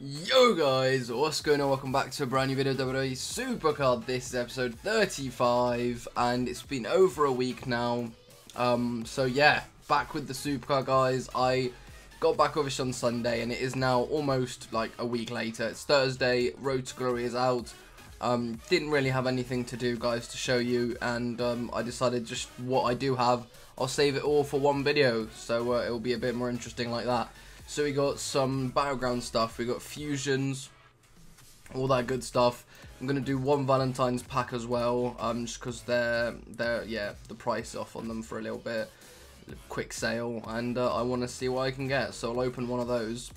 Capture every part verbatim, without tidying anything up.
Yo guys, what's going on? Welcome back to a brand new video, W W E Supercard. This is episode thirty-five, and it's been over a week now. Um, so yeah, back with the Supercard, guys. I got back over on Sunday, and it is now almost like a week later. It's Thursday. Road to Glory is out. Um, didn't really have anything to do, guys, to show you, and um, I decided just what I do have, I'll save it all for one video, so uh, it'll be a bit more interesting like that. So we got some Battleground stuff, we got fusions, all that good stuff. I'm gonna do one Valentine's pack as well, um, just because they're they're yeah the price off on them for a little bit, quick sale, and uh, I want to see what I can get. So I'll open one of those,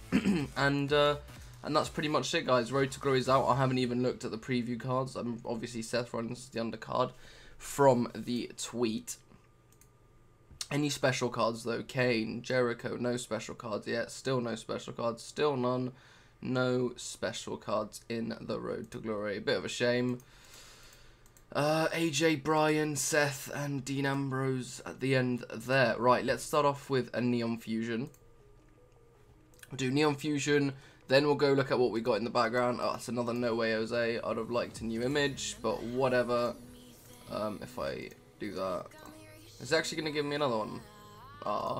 and uh, and that's pretty much it, guys. Road to Glory is out. I haven't even looked at the preview cards. I'm obviously Seth Rollins the undercard from the tweet. Any special cards though? Kane, Jericho, no special cards yet. Still no special cards. Still none. No special cards in the Road to Glory. A bit of a shame. Uh, A J, Bryan, Seth, and Dean Ambrose at the end there. Right, let's start off with a Neon Fusion. We'll do Neon Fusion. Then we'll go look at what we got in the background. Oh, that's another No Way Jose. I'd have liked a new image, but whatever. Um, if I do that... It's actually going to give me another one. Ah,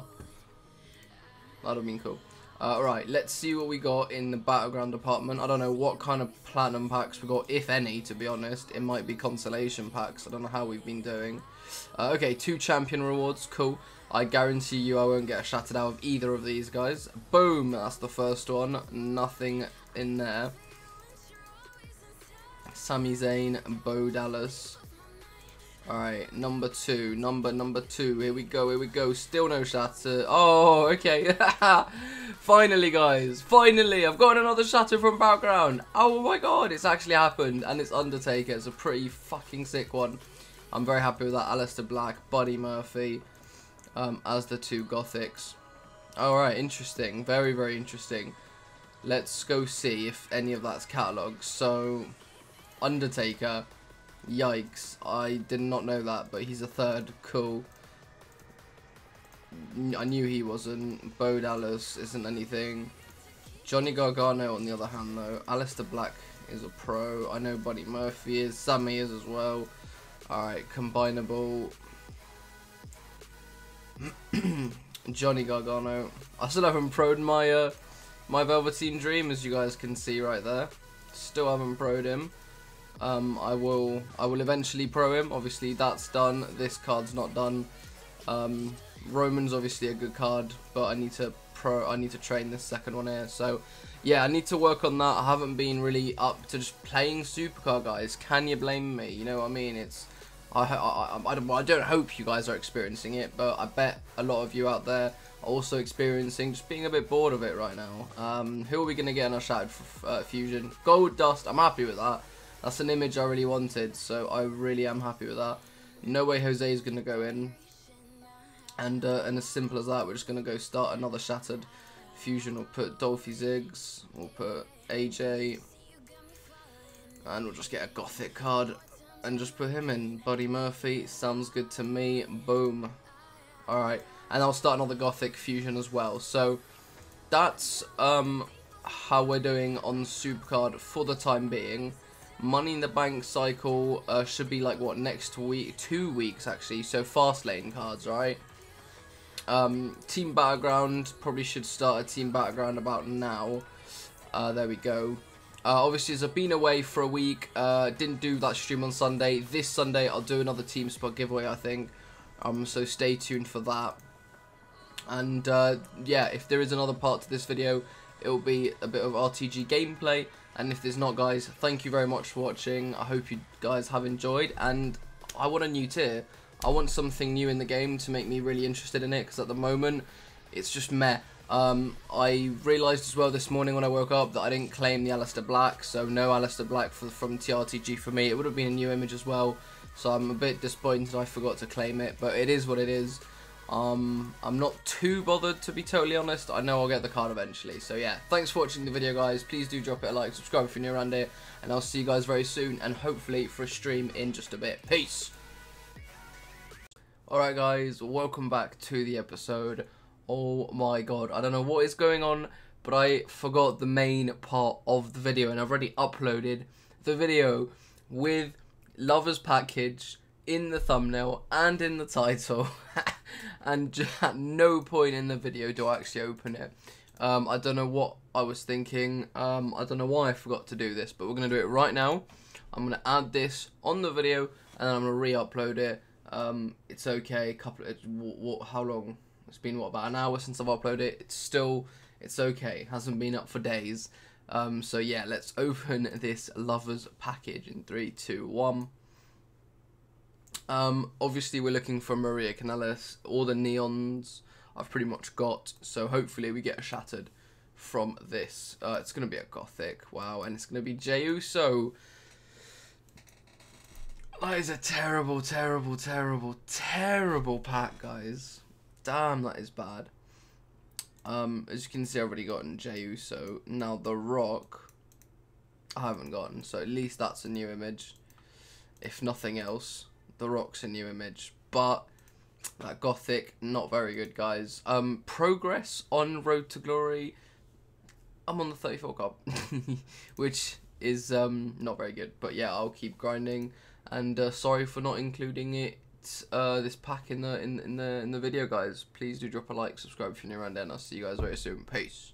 that would have been cool. Uh, right, let's see what we got in the Battleground department. I don't know what kind of Platinum packs we got, if any, to be honest. It might be Consolation packs. I don't know how we've been doing. Uh, okay, two Champion rewards. Cool. I guarantee you I won't get shattered out of either of these guys. Boom, that's the first one. Nothing in there. Sami Zayn, Bo Dallas. Alright, number two, number, number two, here we go, here we go, still no shatter, oh, okay, finally guys, finally, I've got another shatter from Battleground, oh my god, it's actually happened, and it's Undertaker, it's a pretty fucking sick one, I'm very happy with that. Aleister Black, Buddy Murphy, um, as the two Gothics. Alright, interesting, very, very interesting, let's go see if any of that's catalogued. So, Undertaker, yikes, I did not know that, but he's a third, cool. I knew he wasn't. Bo Dallas isn't anything. Johnny Gargano on the other hand though. Aleister Black is a pro, I know Buddy Murphy is, Sammy is as well. Alright, combinable. Johnny Gargano. I still haven't pro'd my, uh, my Velveteen Dream, as you guys can see right there. Still haven't pro'd him. Um, I will I will eventually pro him. Obviously that's done. This card's not done. Um, Roman's obviously a good card, but I need to pro I need to train this second one here. So yeah, I need to work on that. I haven't been really up to just playing Supercar, guys. Can you blame me? You know what I mean? It's I I, I, I, don't, I don't hope you guys are experiencing it, but I bet a lot of you out there are also experiencing just being a bit bored of it right now. Um, who are we gonna get in our Shattered uh, Fusion? Gold Dust. I'm happy with that. That's an image I really wanted, so I really am happy with that. No Way Jose is going to go in. And uh, and as simple as that, we're just going to go start another Shattered Fusion. We'll put Dolphy Ziggs, we'll put A J, and we'll just get a Gothic card and just put him in. Buddy Murphy, sounds good to me. Boom. Alright, and I'll start another Gothic Fusion as well. So, that's um, how we're doing on Supercard for the time being. Money in the Bank cycle uh, should be like what, next week, two weeks actually, so Fast Lane cards, right? Um, Team Battleground, probably should start a Team Battleground about now. Uh, there we go. Uh, obviously as I've been away for a week, uh, didn't do that stream on Sunday. This Sunday I'll do another Team Spot giveaway I think, um, so stay tuned for that. And uh, yeah, if there is another part to this video, it'll be a bit of R T G gameplay. And if there's not, guys, thank you very much for watching. I hope you guys have enjoyed, and I want a new tier. I want something new in the game to make me really interested in it, because at the moment, it's just meh. Um, I realised as well this morning when I woke up that I didn't claim the Aleister Black, so no Aleister Black for, from T R T G for me. It would have been a new image as well, so I'm a bit disappointed I forgot to claim it, but it is what it is. Um, I'm not too bothered, to be totally honest. I know I'll get the card eventually. So yeah, thanks for watching the video, guys. Please do drop it a like, subscribe if you're new around here, and I'll see you guys very soon, and hopefully for a stream in just a bit. Peace! Alright guys, welcome back to the episode. Oh my god, I don't know what is going on, but I forgot the main part of the video, and I've already uploaded the video with Lover's Package in the thumbnail and in the title, and at no point in the video do I actually open it. Um, I don't know what I was thinking, um, I don't know why I forgot to do this, but we're going to do it right now. I'm going to add this on the video, and then I'm going to re-upload it. Um, it's okay, a couple of, what, what, how long? It's been, what, about an hour since I've uploaded it. It's still, it's okay, it hasn't been up for days. Um, so yeah, let's open this Lover's Package in three, two, one. Um, obviously we're looking for Maria Canales. All the neons I've pretty much got, so hopefully we get a Shattered from this. Uh, it's going to be a Gothic, wow, and it's going to be Jey Uso. That is a terrible, terrible, terrible, terrible pack, guys. Damn, that is bad. Um, as you can see, I've already gotten Jey Uso. Now, The Rock, I haven't gotten, so at least that's a new image. If nothing else, The Rock's a new image. But that Gothic, not very good, guys. Um, progress on Road to Glory. I'm on the thirty-four card, which is um, not very good. But yeah, I'll keep grinding. And uh, sorry for not including it, uh, this pack in the in in the in the video, guys. Please do drop a like, subscribe if you're new around there, and I'll see you guys very soon. Peace.